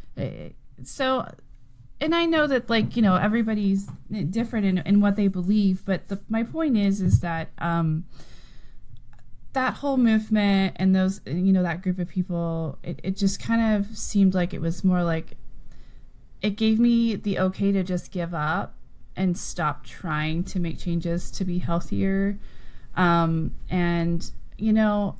so, and I know that, like, you know, everybody's different in what they believe, but my point is that that whole movement and those, you know, that group of people, it just kind of seemed like it was more like, it gave me the okay to just give up and stop trying to make changes to be healthier, and, you know,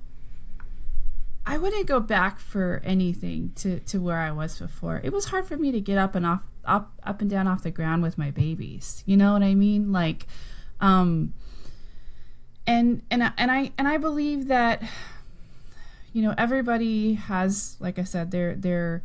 I wouldn't go back for anything to where I was before. It was hard for me to get up and off, up and down off the ground with my babies. You know what I mean? Like, and I believe that, you know, everybody has, like I said, their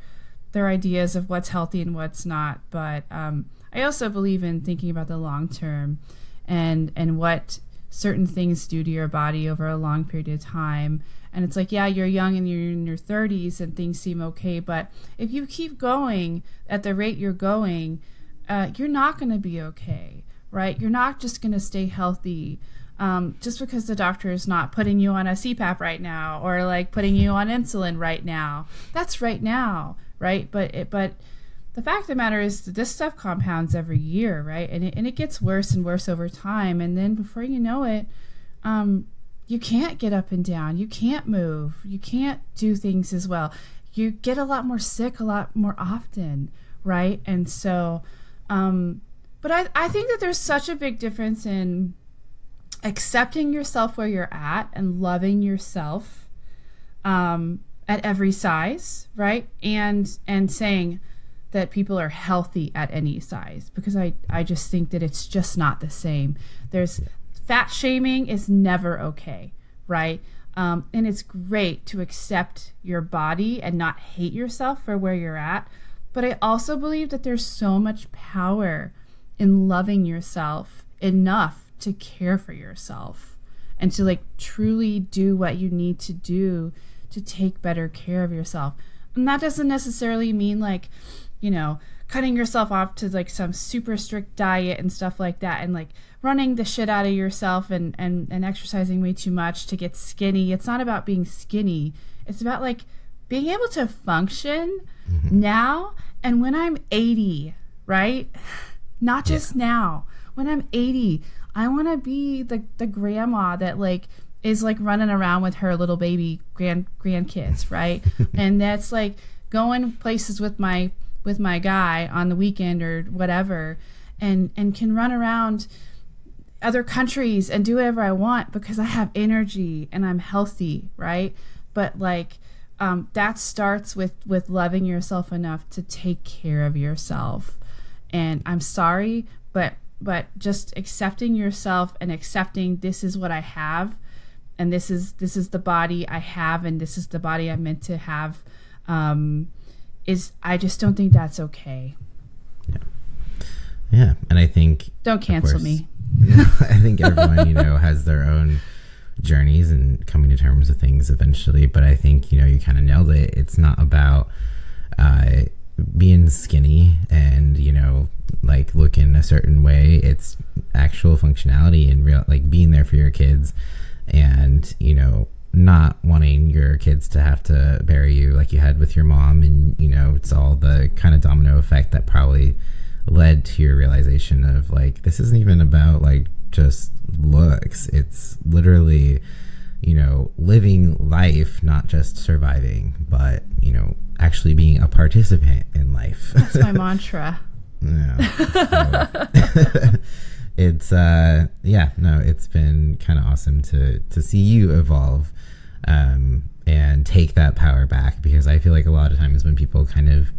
ideas of what's healthy and what's not. But I also believe in thinking about the long term, and what certain things do to your body over a long period of time. And it's like, yeah, you're young and you're in your 30s and things seem okay, but if you keep going at the rate you're going, you're not going to be okay, right? You're not just going to stay healthy just because the doctor is not putting you on a CPAP right now, or like putting you on insulin right now. That's right now, right? But the fact of the matter is that this stuff compounds every year, right? And it gets worse and worse over time. And then before you know it, you can't get up and down. You can't move. You can't do things as well. You get a lot more sick a lot more often, right? And so, but I think that there's such a big difference in accepting yourself where you're at and loving yourself at every size, right? And saying that people are healthy at any size, because I just think that it's just not the same. There's fat shaming is never okay, right? And it's great to accept your body and not hate yourself for where you're at. But I also believe that there's so much power in loving yourself enough to care for yourself and to like truly do what you need to do to take better care of yourself. And that doesn't necessarily mean like, you know, cutting yourself off to like some super strict diet and stuff like that, and like running the shit out of yourself and exercising way too much to get skinny. It's not about being skinny. It's about like being able to function now and when I'm 80, right? Not just now. When I'm 80, I want to be the grandma that like is like running around with her little baby grandkids, right? And that's like going places with my guy on the weekend or whatever, and can run around other countries and do whatever I want because I have energy and I'm healthy, right? But like that starts with loving yourself enough to take care of yourself. And I'm sorry, but just accepting yourself and accepting this is what I have, and this is the body I have, and this is the body I'm meant to have, is I just don't think that's okay. Yeah, and I think don't cancel me. I think everyone, you know, has their own journeys and coming to terms with things eventually. But I think, you know, you kind of nailed it. It's not about being skinny and, you know, like looking a certain way. It's actual functionality and real, like being there for your kids, and, you know, not wanting your kids to have to bury you like you had with your mom. And, you know, it's all the kind of domino effect that probably led to your realization of like, this isn't even about like just looks. It's literally, you know, living life, not just surviving, but, you know, actually being a participant in life. That's my mantra. Yeah. So, it's yeah, no, it's been kind of awesome to see you evolve and take that power back, because I feel like a lot of times when people kind of,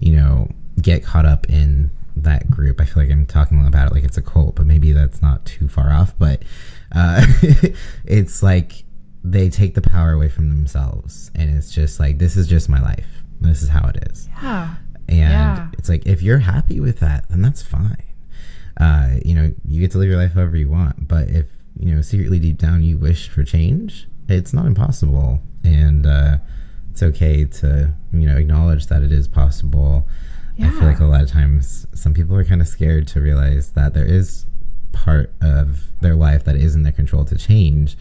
you know, get caught up in that group, I feel like I'm talking about it like it's a cult, but maybe that's not too far off, but it's like they take the power away from themselves, and it's just like, this is just my life, this is how it is. Yeah. And it's like, if you're happy with that, then that's fine. You know, you get to live your life however you want, but if, you know, secretly deep down you wish for change, it's not impossible. And it's okay to, you know, acknowledge that it is possible. Yeah. I feel like a lot of times some people are kind of scared to realize that there is part of their life that is in their control to change,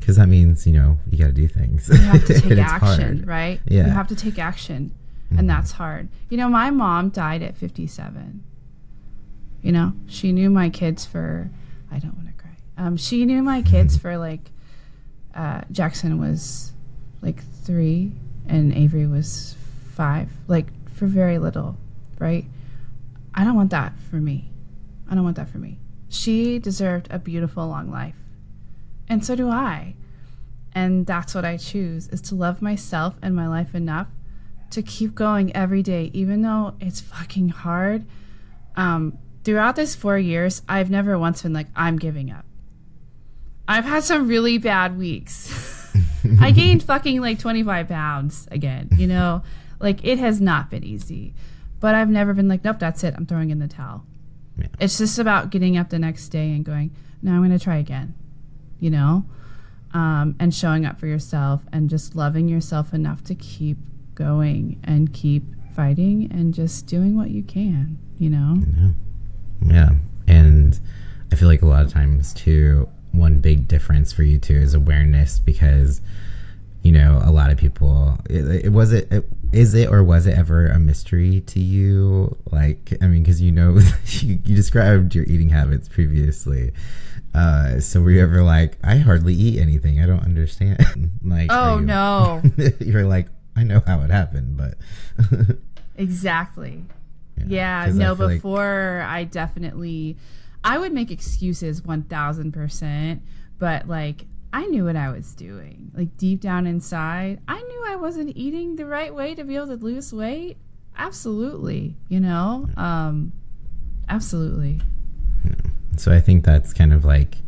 because that means, you know, you got to do things. You have to take action, right? Yeah. You have to take action, and that's hard. You know, my mom died at 57. You know, she knew my kids for, I don't want to cry. She knew my kids for like, Jackson was like 3 and Avery was 5, like for very little, right? I don't want that for me. I don't want that for me. She deserved a beautiful long life, and so do I. And that's what I choose, is to love myself and my life enough to keep going every day, even though it's fucking hard. Throughout this 4 years, I've never once been like, I'm giving up. I've had some really bad weeks. I gained fucking like 25 pounds again, you know? Like, it has not been easy. But I've never been like, nope, that's it. I'm throwing in the towel. Yeah. It's just about getting up the next day and going, no, I'm going to try again, you know? And showing up for yourself and just loving yourself enough to keep going and keep fighting and just doing what you can, you know? Yeah. And I feel like a lot of times too, one big difference for you too is awareness, because, you know, a lot of people, was it ever a mystery to you? Like, I mean, because, you know, you described your eating habits previously. So were you ever like, I hardly eat anything. I don't understand. Like, oh, no. You're like, I know how it happened, but. Exactly. Yeah, no, before like... I would make excuses 1000%, but like, I knew what I was doing. Like, deep down inside, I knew I wasn't eating the right way to be able to lose weight. Absolutely, you know? Absolutely. Yeah. So I think that's kind of like,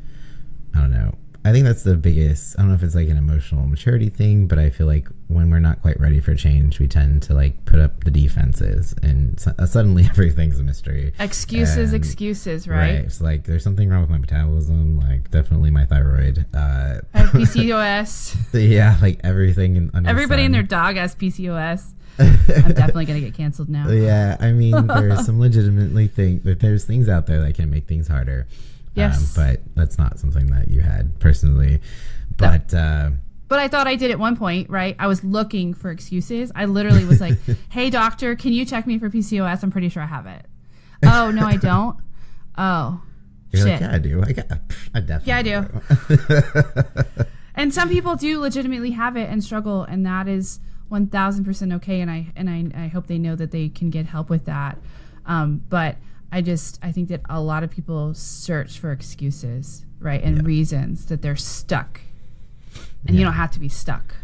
I don't know. I think that's the biggest, I don't know if it's like an emotional maturity thing, but I feel like when we're not quite ready for change, we tend to like put up the defenses and suddenly everything's a mystery. Excuses, right? Right. So like, there's something wrong with my metabolism, like definitely my thyroid. I have PCOS. Yeah, like everything. Everybody and their dog has PCOS. I'm definitely going to get canceled now. Yeah, I mean, there's some legitimately things, but there's things out there that can make things harder. Yes. But that's not something that you had personally. But no. But I thought I did at one point, right? I was looking for excuses. I literally was like, hey, doctor, can you check me for PCOS? I'm pretty sure I have it. Oh, no, I don't. Oh, you're shit. Like, yeah, I do. I definitely do. And some people do legitimately have it and struggle, and that is 1000% okay. And I hope they know that they can get help with that. But I think that a lot of people search for excuses, right? And reasons that they're stuck. And you don't have to be stuck.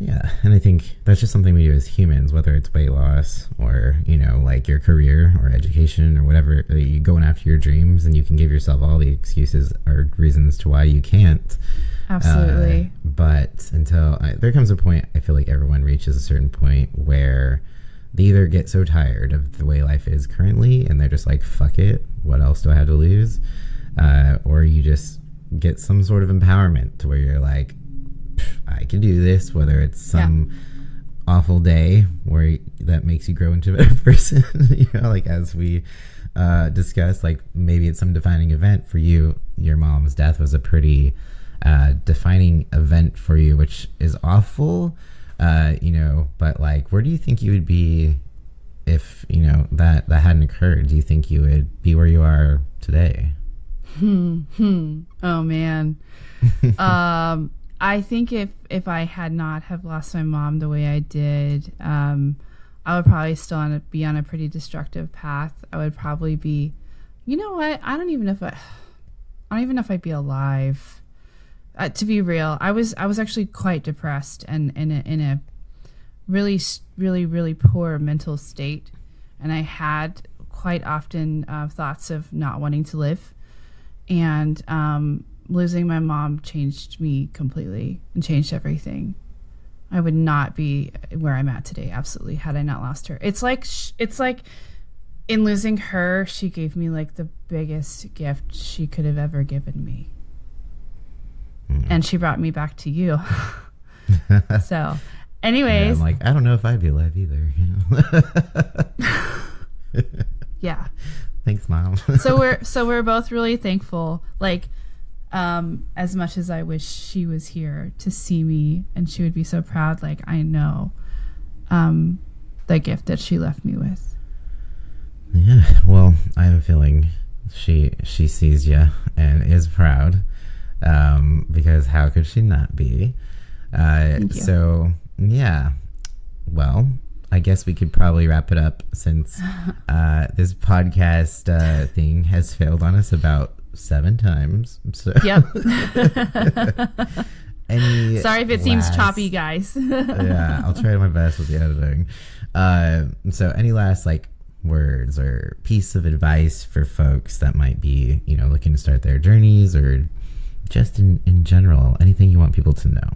Yeah. And I think that's just something we do as humans, whether it's weight loss or, you know, like your career or education or whatever, you're going after your dreams and you can give yourself all the excuses or reasons to why you can't. Absolutely. But there comes a point, I feel like everyone reaches a certain point where they either get so tired of the way life is currently and they're just like, fuck it, what else do I have to lose? Or you just get some sort of empowerment to where you're like, I can do this, whether it's some awful day where that makes you grow into a better person. You know, like as we discussed, like maybe it's some defining event for you. Your mom's death was a pretty defining event for you, which is awful. You know, but like, where do you think you would be if, you know, that hadn't occurred? Do you think you would be where you are today? Oh man. I think if I had not have lost my mom the way I did, I would probably still be on a pretty destructive path. I would probably be, you know what? I don't even know if I'd be alive. To be real, I was actually quite depressed and in a really, really, really poor mental state. And I had quite often thoughts of not wanting to live. And losing my mom changed me completely and changed everything. I would not be where I'm at today, absolutely, had I not lost her. It's like in losing her, she gave me like the biggest gift she could have ever given me. And she brought me back to you. So, anyways. Yeah, I'm like, I don't know if I'd be alive either. You know? Yeah. Thanks, Mom. so we're both really thankful. Like, as much as I wish she was here to see me and she would be so proud, like, I know the gift that she left me with. Yeah. Well, I have a feeling she sees you and is proud. Because how could she not be? So yeah, well, I guess we could probably wrap it up since, this podcast, thing has failed on us about 7 times. So, yep. any sorry if it seems choppy, guys. Yeah, I'll try my best with the editing. So any last like words or piece of advice for folks that might be, you know, looking to start their journeys, or just in general, anything you want people to know?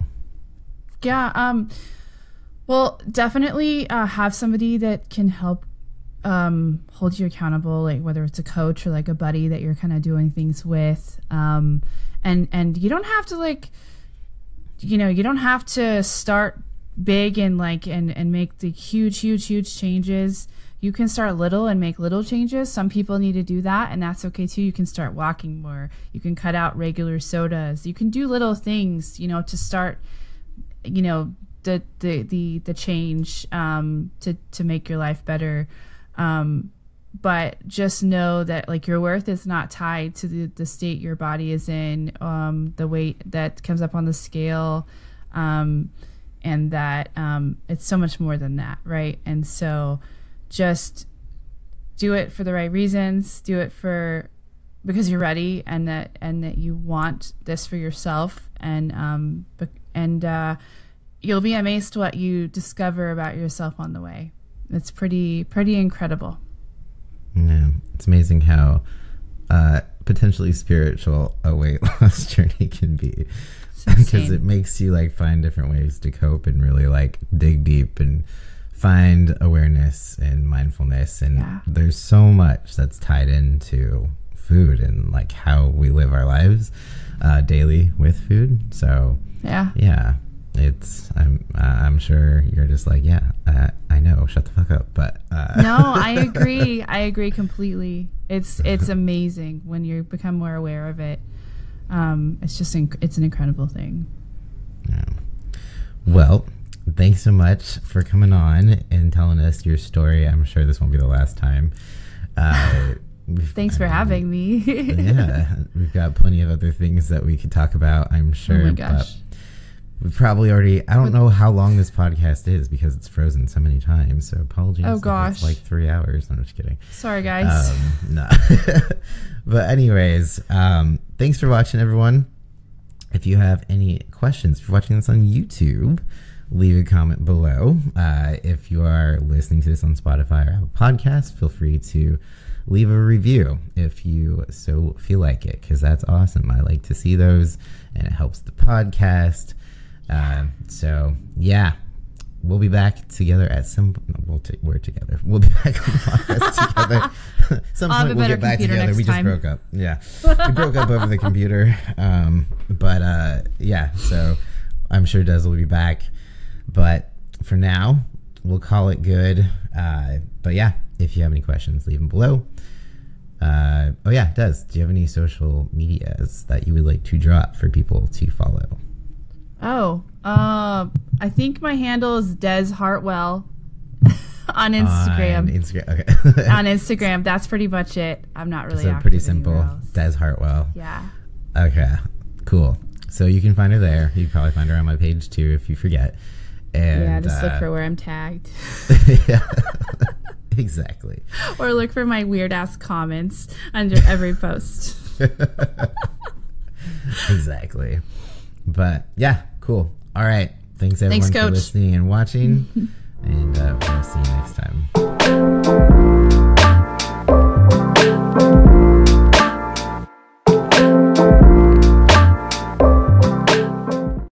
Yeah. Well, definitely have somebody that can help hold you accountable, like whether it's a coach or like a buddy that you're kind of doing things with. And you don't have to like, you know, you don't have to start big and like, and make the huge changes. You can start little and make little changes. Some people need to do that, and that's okay too. You can start walking more. You can cut out regular sodas. You can do little things, you know, to start, you know, the change, to make your life better. But just know that like your worth is not tied to the state your body is in, the weight that comes up on the scale, and that it's so much more than that, right? And so just do it for the right reasons. Do it for because you're ready, and that you want this for yourself, and you'll be amazed what you discover about yourself on the way. It's pretty incredible. Yeah, it's amazing how potentially spiritual a weight loss journey can be, because it makes you like find different ways to cope and really like dig deep and find awareness and mindfulness. And yeah, there's so much that's tied into food and like how we live our lives daily with food. So yeah, it's I'm sure you're just like, yeah, I know, shut the fuck up, but no, I agree completely. It's amazing when you become more aware of it. It's just it's an incredible thing. Yeah. Well, thanks so much for coming on and telling us your story. I'm sure this won't be the last time. Thanks for having me. Yeah, we've got plenty of other things that we could talk about, I'm sure. Oh my gosh. We probably already, I don't know how long this podcast is because it's frozen so many times, so apologies. Oh gosh. It's like 3 hours. I'm just kidding. Sorry, guys. No. But anyways, thanks for watching, everyone. If you have any questions, if you're watching this on YouTube, leave a comment below. If you are listening to this on Spotify or Apple Podcasts, feel free to leave a review if you so feel like it, because that's awesome. I like to see those, and it helps the podcast. So yeah, we'll be back together at some. We're together. We'll be back on the podcast together. Some point we'll get back together. We just broke up. Yeah, we broke up over the computer. But yeah, so I'm sure Dez will be back. But for now, we'll call it good. But yeah, if you have any questions, leave them below. Oh yeah, Dez, do you have any social medias that you would like to drop for people to follow? Oh, I think my handle is Dez Hartwell on Instagram. On Instagram, okay. On Instagram, that's pretty much it. I'm not really active. So pretty simple, Dez Hartwell. Yeah. Okay, cool. So you can find her there. You can probably find her on my page too if you forget. And yeah, just look for where I'm tagged. Yeah, exactly. Or look for my weird ass comments under every post. Exactly. But yeah, cool. All right. Thanks everyone for listening and watching. And we'll see you next time.